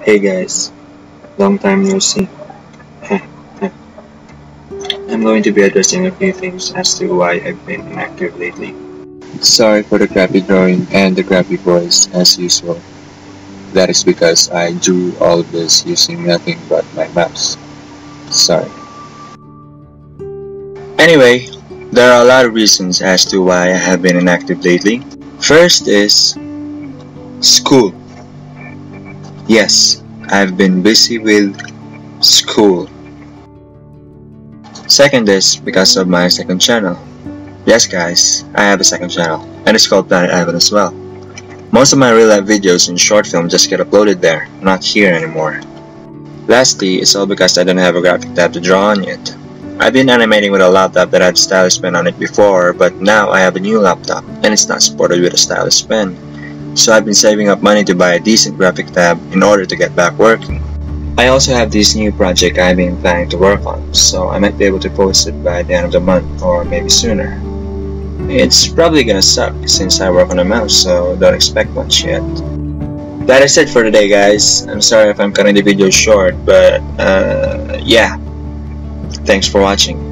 Hey guys, long time no see. I'm going to be addressing a few things as to why I've been inactive lately. Sorry for the crappy drawing and the crappy voice as usual. That is because I drew all of this using nothing but my mouse. Sorry. Anyway, there are a lot of reasons as to why I have been inactive lately. First is school. Yes, I've been busy with school. Second is because of my second channel. Yes guys, I have a second channel and it's called Planet Ivan as well. Most of my real life videos and short films just get uploaded there, not here anymore. Lastly, it's all because I don't have a graphic tab to draw on yet. I've been animating with a laptop that had stylus pen on it before, but now I have a new laptop and it's not supported with a stylus pen. So I've been saving up money to buy a decent graphic tab in order to get back working. I also have this new project I've been planning to work on, so I might be able to post it by the end of the month or maybe sooner. It's probably gonna suck since I work on a mouse, so don't expect much yet. That is it for today guys. I'm sorry if I'm cutting the video short, but yeah. Thanks for watching.